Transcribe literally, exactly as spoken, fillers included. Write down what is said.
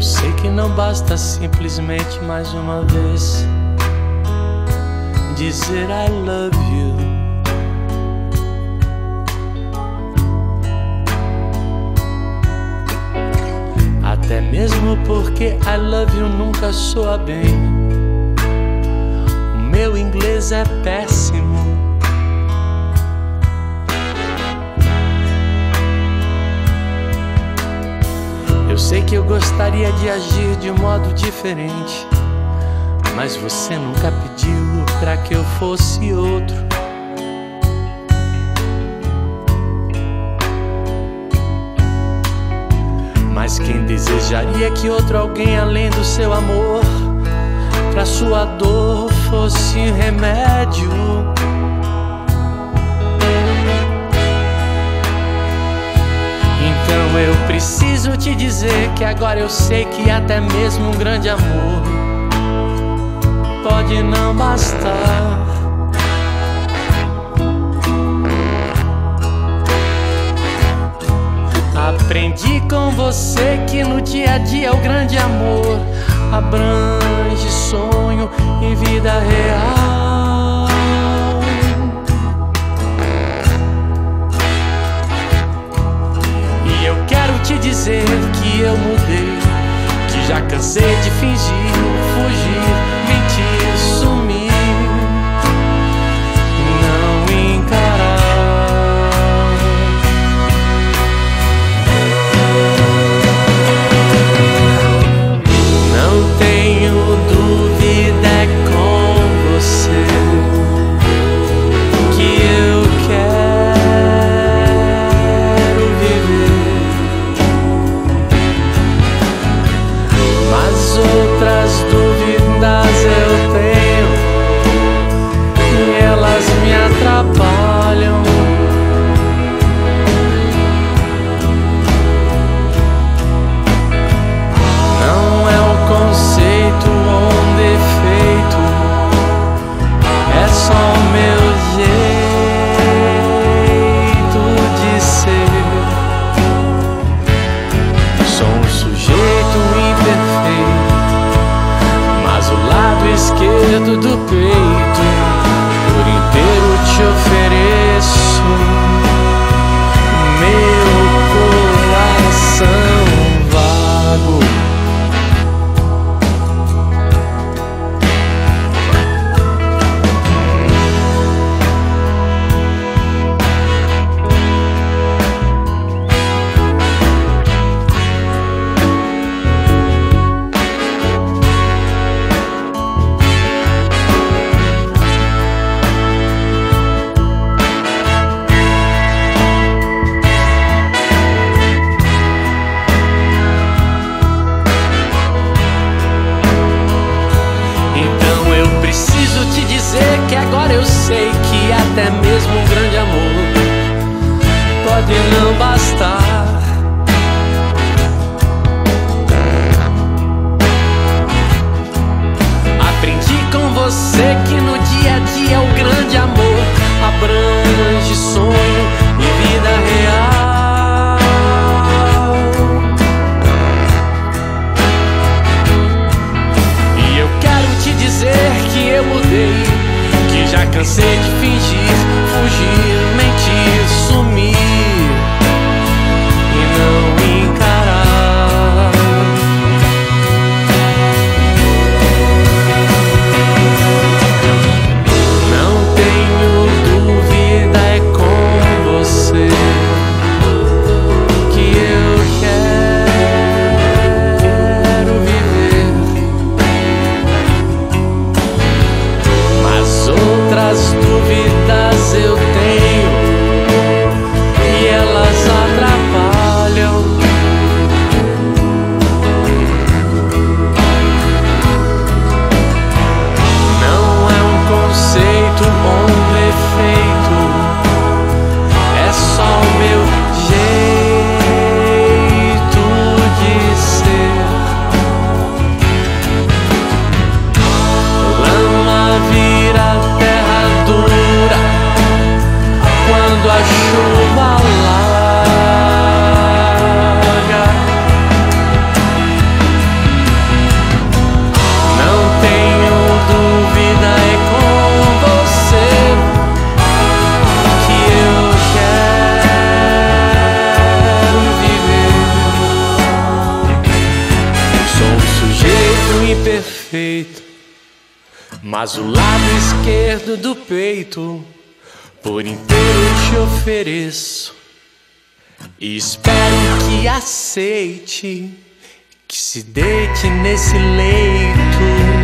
Eu sei que não basta simplesmente mais uma vez dizer I love you. Até mesmo porque I love you nunca soa bem. O meu inglês é péssimo. Eu sei que eu gostaria de agir de um modo diferente, mas você nunca pediu pra que eu fosse outro. Mas quem desejaria que outro alguém além do seu amor pra sua dor fosse remédio? Então eu preciso te dizer que agora eu sei que até mesmo um grande amor pode não bastar. Aprendi com você que no dia a dia o grande amor abrange sonho e vida real. E eu quero te dizer que eu mudei, que já cansei de fingir, fugir, mentir, sumir, não encarar. Não tenho dúvida, é com você que eu quero viver, mas outras dúvidas eu tenho e elas me atrapalham. Não é um conceito ou um defeito, é só o meu jeito de ser. Sou um sujeito imperfeito, esquerdo do peito por inteiro te ofereço meu coração vago. Fingir, fugir, mentir, sumir, perfeito, mas o lado esquerdo do peito por inteiro te ofereço e espero que aceite, que se deite nesse leito.